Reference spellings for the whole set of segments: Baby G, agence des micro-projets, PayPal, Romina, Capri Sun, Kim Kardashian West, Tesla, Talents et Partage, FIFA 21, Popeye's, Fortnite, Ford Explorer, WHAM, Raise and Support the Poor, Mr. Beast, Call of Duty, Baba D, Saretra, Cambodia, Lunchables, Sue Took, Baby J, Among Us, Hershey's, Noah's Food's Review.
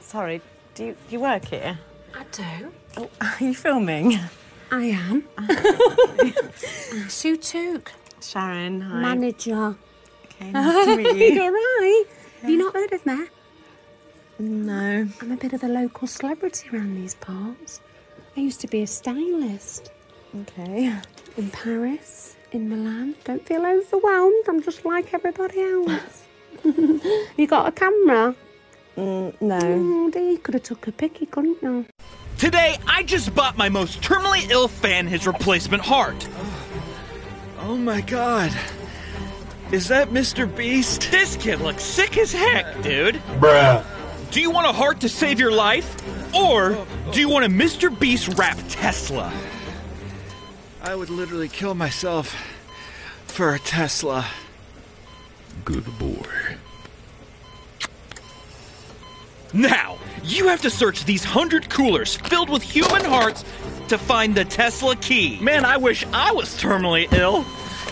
Sorry, do you work here? I do. Oh, are you filming? I am. Sue Took. Sharon, hi. Manager. Okay, nice to meet you. You're all right. Yeah. Have you not heard of me? No. I'm a bit of a local celebrity around these parts. I used to be a stylist. Okay. In Paris, in Milan. Don't feel overwhelmed. I'm just like everybody else. You got a camera? No. Oh, dear. You could have took a picky, couldn't you? Today, I just bought my most terminally ill fan his replacement heart. Oh my God. Is that Mr. Beast? This kid looks sick as heck, dude. Bruh. Do you want a heart to save your life? Or do you want a Mr. Beast rap Tesla? I would literally kill myself for a Tesla. Good boy. Now, you have to search these 100 coolers filled with human hearts to find the Tesla key. Man, I wish I was terminally ill.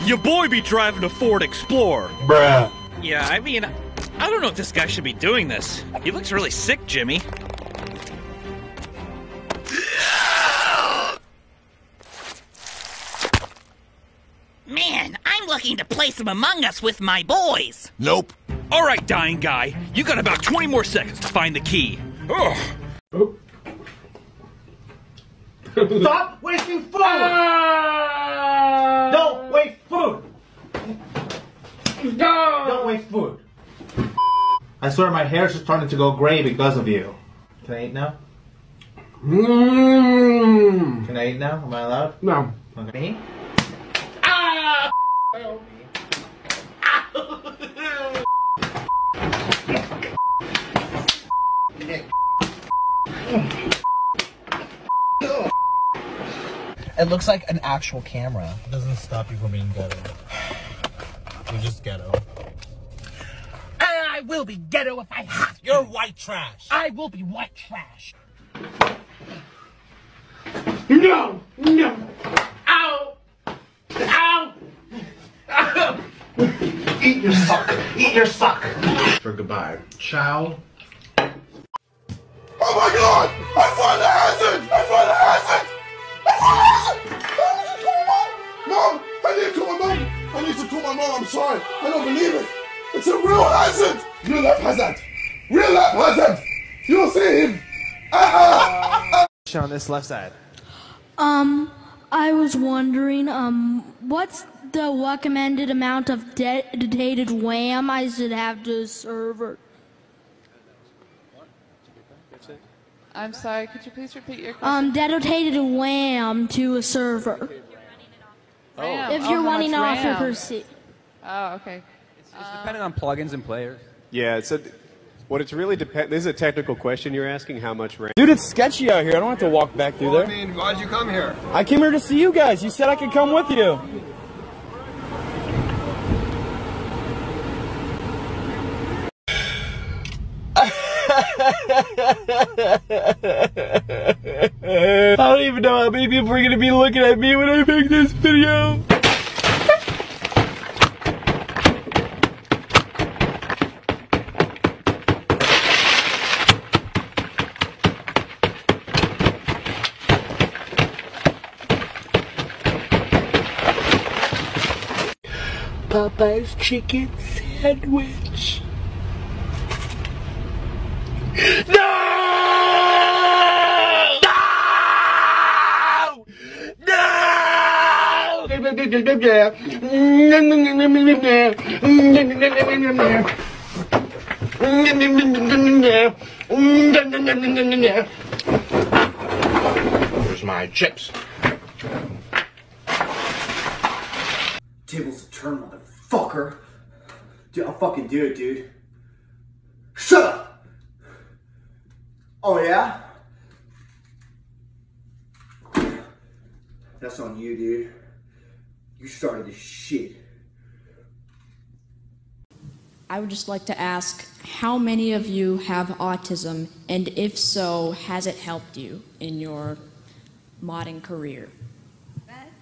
Your boy be driving a Ford Explorer. Bruh. Yeah, I mean, I don't know if this guy should be doing this. He looks really sick, Jimmy. Man, I'm looking to play some Among Us with my boys. Nope. All right, dying guy. You got about 20 more seconds to find the key. Ugh. Oh. Stop wasting food! Don't waste food! Don't waste food. I swear my hair's just starting to go gray because of you. Can I eat now? Mm. Can I eat now? Am I allowed? No. Okay. Me? Ah! It looks like an actual camera. It doesn't stop you from being ghetto. You're just ghetto. I will be ghetto if I have to. You're white trash. I will be white trash. No! No! Ow! Ow! Ow! Eat your suck. Eat your suck. For goodbye. Ciao. Oh my God! I found the hazard! I found the hazard! Mom! I need to call my mom! I need to call my mom, I'm sorry! I don't believe it! It's a real hazard! Real life hazard! Real life hazard! You'll see him! On this left side. I was wondering, what's the recommended amount of dedicated WHAM I should have to the server? I'm sorry, could you please repeat your question? Dedicated WHAM to a server. RAM. If you're running off your PC. Oh, okay. It's depending on plugins and players. Yeah, it's a, what it's really depend. This is a technical question you're asking, how much RAM. Dude, it's sketchy out here. I don't have to walk back through there. I mean, why'd you come here? I came here to see you guys. You said I could come with you. I don't even know how many people are gonna be looking at me when I make this video. Popeye's chicken sandwich. No! No! No! Where's my chips? Tables turn, motherfucker. Dude, I'll fucking do it, dude. Shut up! Oh yeah? That's on you, dude. You started this shit. I would just like to ask, how many of you have autism, and if so, has it helped you in your modding career? That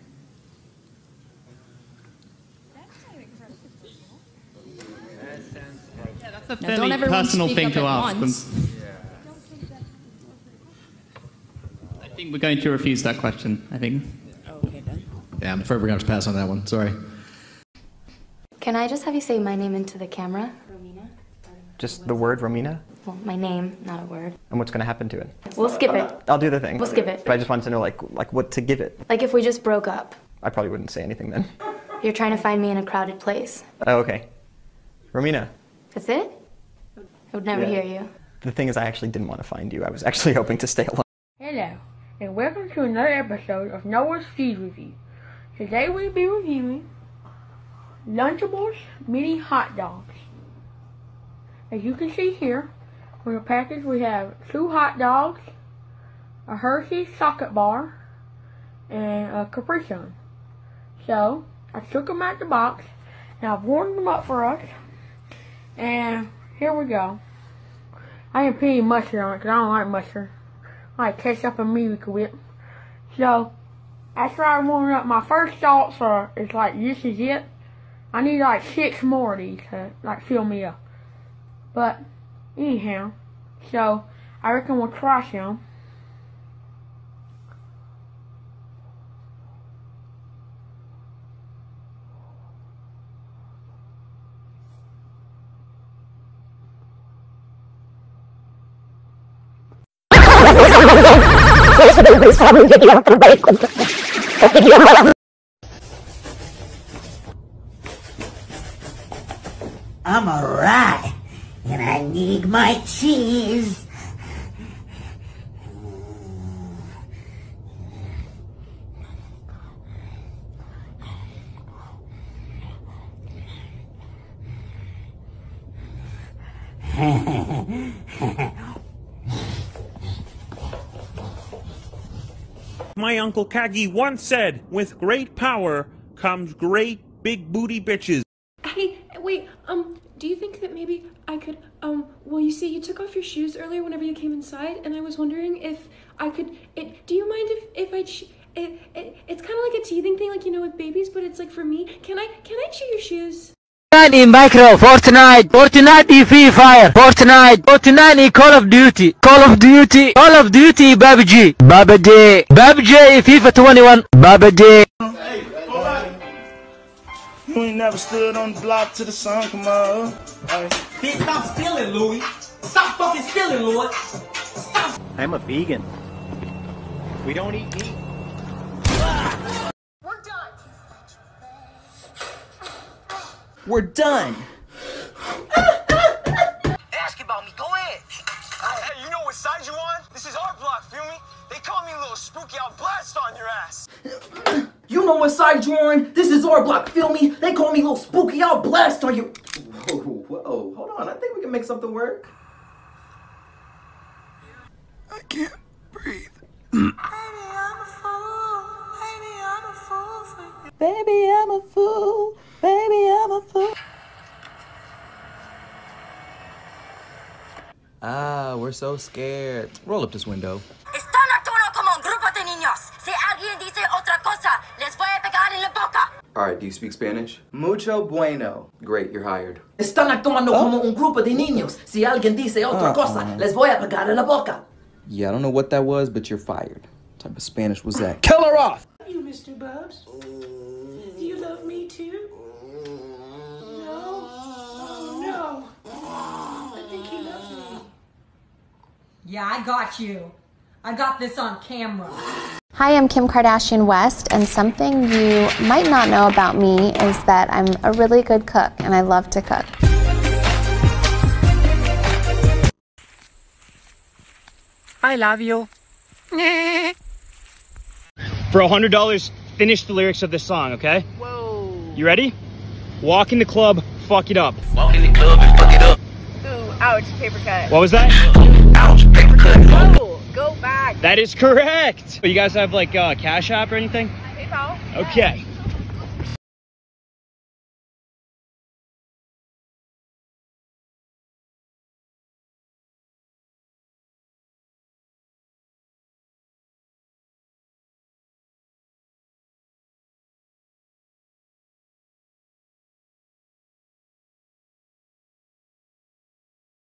sounds like, yeah, that's a fairly personal thing to ask. think we're going to refuse that question, I think. Oh, okay, then. Yeah, I'm afraid we're going to have to pass on that one. Sorry. Can I just have you say my name into the camera? Romina? Just the word Romina? Well, my name, not a word. And what's going to happen to it? We'll skip it. I'll do the thing. We'll skip it. But I just wanted to know, like what to give it. Like if we just broke up. I probably wouldn't say anything then. You're trying to find me in a crowded place. Oh, okay. Romina. That's it? I would never hear you. The thing is, I actually didn't want to find you. I was actually hoping to stay alone. Hello, and welcome to another episode of Noah's Food's Review. Today we'll be reviewing Lunchables mini hot dogs. As you can see here, on the package we have 2 hot dogs, a Hershey's chocolate bar, and a Capri Sun. So, I took them out the box, and I've warmed them up for us, and here we go. I didn't put any mustard on it, because I don't like mustard. I like ketchup and music whip. So, after I warm up, my first thoughts are, it's like, this is it. I need like 6 more of these to like fill me up. But, anyhow, so, I reckon we'll try some. I'm alright, and I need my cheese. My Uncle Kagi once said, with great power comes great big booty bitches. Hey, wait, do you think that maybe I could, well, you see, you took off your shoes earlier whenever you came inside, and I was wondering if I could, do you mind it's kind of like a teething thing, like, you know, with babies, but it's like for me, can I chew your shoes? Fortnite in micro, Fortnite, Fortnite in Free Fire, Fortnite, Fortnite in Call of Duty, Call of Duty, Call of Duty, Baby G, Baba D, Baby J in FIFA 21, Baba D. Hey, hold on. You ain't never stood on the block till the sun come up. Hey. Bitch, stop stealing, Louie. Stop fucking stealing, Lord. Stop. I'm a vegan. We don't eat meat. Ah. We're done! Ask about me, go ahead! Hey, you know what side you on? This is our block, feel me? They call me a little spooky, I'll blast on your ass! You know what side you on? This is our block, feel me? They call me a little spooky, I'll blast on you! Whoa, whoa, hold on, I think we can make something work. I can't breathe. Baby, I'm a fool. Baby, I'm a fool for you. Baby, I'm a fool. Baby, I'm a fool. Ah, we're so scared. Roll up this window. Están actuando como un grupo de niños. Si alguien dice otra cosa, les voy a pegar en la boca. All right, do you speak Spanish? Mucho bueno. Great, you're hired. Están actuando como un grupo de niños. Si alguien dice otra cosa, les voy a pegar en la boca. Yeah, I don't know what that was, but you're fired. What type of Spanish was that? Kill her off! You, Mr. Bubs. Do you love me too? Yeah, I got you. I got this on camera. Hi, I'm Kim Kardashian West, and something you might not know about me is that I'm a really good cook, and I love to cook. I love you. For $100, finish the lyrics of this song, okay? Whoa. You ready? Walk in the club, fuck it up. Walk in the club and fuck it up. Ooh, ouch, paper cut. What was that? Ouch, paper cut. Oh, go back. That is correct. You guys have like Cash App or anything? PayPal. Okay.